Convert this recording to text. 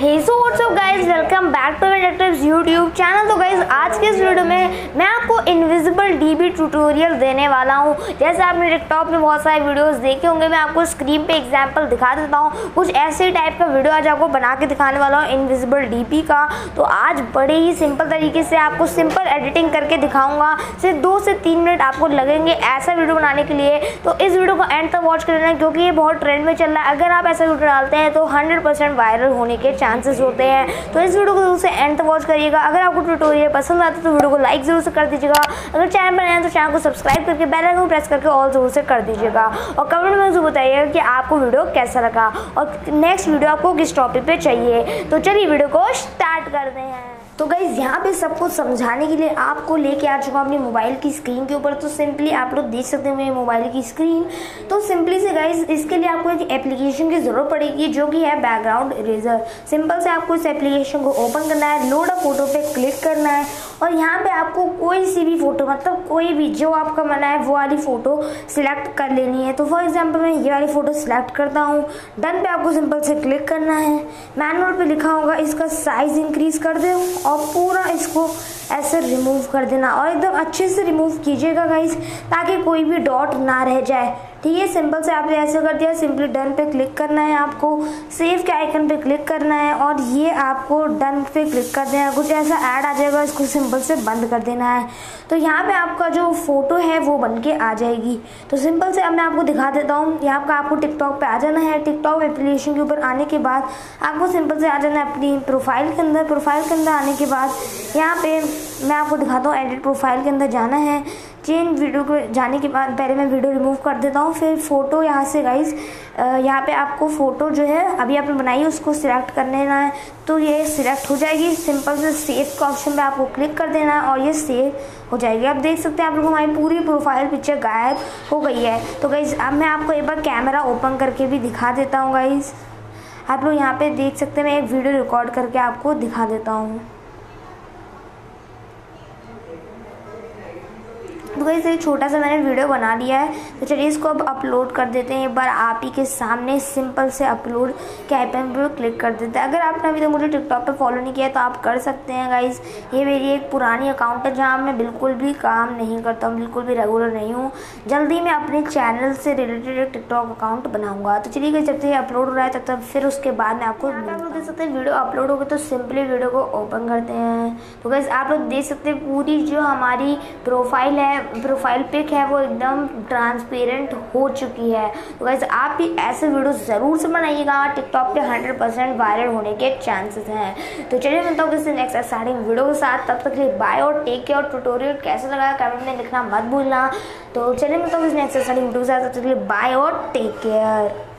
Hey so what's up guys, welcome back to my tech tips YouTube channel. तो guys आज के इस वीडियो में मैं आपको इनविजिबल डीबी ट्यूटोरियल देने वाला हूँ। जैसे आपने टिकटॉक में बहुत सारे वीडियोस देखे होंगे, मैं आपको स्क्रीन पे एग्जांपल दिखा देता हूँ। कुछ ऐसे टाइप का वीडियो आज आपको बना के दिखाने वाला हूँ इनविजिबल डीबी का। तो आज बड़े ही सिंपल तरीके से आपको सिंपल एडिटिंग करके दिखाऊँगा। सिर्फ 2 से 3 मिनट आपको लगेंगे ऐसा वीडियो बनाने के लिए। तो इस वीडियो को एंड तक वॉच कर लेना, क्योंकि ये बहुत ट्रेंड में चल रहा है। अगर आप ऐसा वीडियो डालते हैं तो 100% वायरल होने के चांसेस होते हैं। तो इस वीडियो को जरूर से एंड तक वॉच करिएगा। अगर आपको ट्यूटोरियल पसंद आता है तो वीडियो को लाइक जरूर से कर दीजिएगा। अगर चैनल पर नए हैं तो चैनल को सब्सक्राइब करके बेल आइकन को प्रेस करके ऑल जरूर से कर दीजिएगा। और कमेंट में जरूर बताइएगा कि आपको वीडियो कैसा लगा और नेक्स्ट वीडियो आपको किस टॉपिक पे चाहिए। तो चलिए वीडियो को स्टार्ट करते हैं। तो गाइज यहाँ पे सब कुछ समझाने के लिए आपको लेके आ चुका हूँ अपने मोबाइल की स्क्रीन के ऊपर। तो सिंपली आप लोग देख सकते हैं मेरे मोबाइल की स्क्रीन। तो सिंपली से गाइज इसके लिए आपको एक एप्लीकेशन की ज़रूरत पड़ेगी, जो कि है बैकग्राउंड इरेजर। सिंपल से आपको इस एप्लीकेशन को ओपन करना है, लोड अ फोटो पे क्लिक करना है और यहाँ पे आपको कोई सी भी फोटो, मतलब कोई भी जो आपका मन है वो वाली फ़ोटो सिलेक्ट कर लेनी है। तो फॉर एग्जाम्पल मैं ये वाली फ़ोटो सिलेक्ट करता हूँ। डन पे आपको सिंपल से क्लिक करना है। मैनुअल पे लिखा होगा इसका साइज़ इंक्रीज़ कर दो और पूरा इसको ऐसे रिमूव कर देना और एकदम अच्छे से रिमूव कीजिएगा गाइस, ताकि कोई भी डॉट ना रह जाए। ठीक है, सिंपल से आपने ऐसे कर दिया। सिंपली डन पे क्लिक करना है, आपको सेव के आइकन पे क्लिक करना है और ये आपको डन पे क्लिक कर देना है। कुछ ऐसा ऐड आ जाएगा, इसको सिंपल से बंद कर देना है। तो यहाँ पे आपका जो फोटो है वो बन के आ जाएगी। तो सिंपल से अब मैं आपको दिखा देता हूँ। यहाँ का आपको टिकटॉक पे आ जाना है। टिकटॉक एप्लीकेशन के ऊपर आने के बाद आपको सिंपल से आ जाना है अपनी प्रोफाइल के अंदर। प्रोफाइल के अंदर आने के बाद यहाँ पे मैं आपको दिखाता हूँ, एडिट प्रोफाइल के अंदर जाना है। चेंज वीडियो को जाने के बाद पहले मैं वीडियो रिमूव कर देता हूँ, फिर फ़ोटो यहाँ से गाइस यहाँ पे आपको फ़ोटो जो है अभी आपने बनाई है उसको सिलेक्ट कर लेना है। तो ये सिलेक्ट हो जाएगी। सिंपल से सेव का ऑप्शन पे आपको क्लिक कर देना है और ये सेव हो जाएगी। आप देख सकते हैं आप लोगों हमारी पूरी प्रोफाइल पिक्चर गायब हो गई है। तो गाइस अब मैं आपको एक बार कैमरा ओपन करके भी दिखा देता हूँ। गाइस आप लोग यहाँ पर देख सकते हैं, मैं एक वीडियो रिकॉर्ड करके आपको दिखा देता हूँ। तो गाइस एक छोटा सा मैंने वीडियो बना लिया है। तो चलिए इसको अब अपलोड कर देते हैं एक बार आप ही के सामने। सिंपल से अपलोड के आइकन पर क्लिक कर देते हैं। अगर आपने अभी तक मुझे टिकटॉक पे फॉलो नहीं किया है तो आप कर सकते हैं गाइस। ये मेरी एक पुरानी अकाउंट है जहाँ मैं बिल्कुल भी काम नहीं करता हूँ, बिल्कुल भी रेगुलर नहीं हूँ। जल्दी मैं अपने चैनल से रिलेटेड एक टिकटॉक अकाउंट बनाऊँगा। तो चलिए गाइस जब तक ये अपलोड हो रहा है तब तक फिर उसके बाद मैं आपको देख सकते हैं वीडियो अपलोड हो गई। तो सिंपली वीडियो को ओपन करते हैं। तो गाइस आप लोग देख सकते हैं पूरी जो हमारी प्रोफाइल है, प्रोफाइल पिक है, वो एकदम ट्रांसपेरेंट हो चुकी है। तो गाइस आप भी ऐसे वीडियो ज़रूर से बनाइएगा, टिकटॉक पे 100% वायरल होने के चांसेस हैं। तो चलिए मिलता हूँ किसी नेक्स्ट एक्साइटिंग वीडियो के साथ। तब तक लिए बाय और टेक केयर। और ट्यूटोरियल कैसा लगा कमेंट में लिखना मत भूलना। तो चलिए मिलता हूँ किसी नेक्स्ट एक्साइटिंग वीडियो के साथ। तब तक लिए बाय और टेक केयर।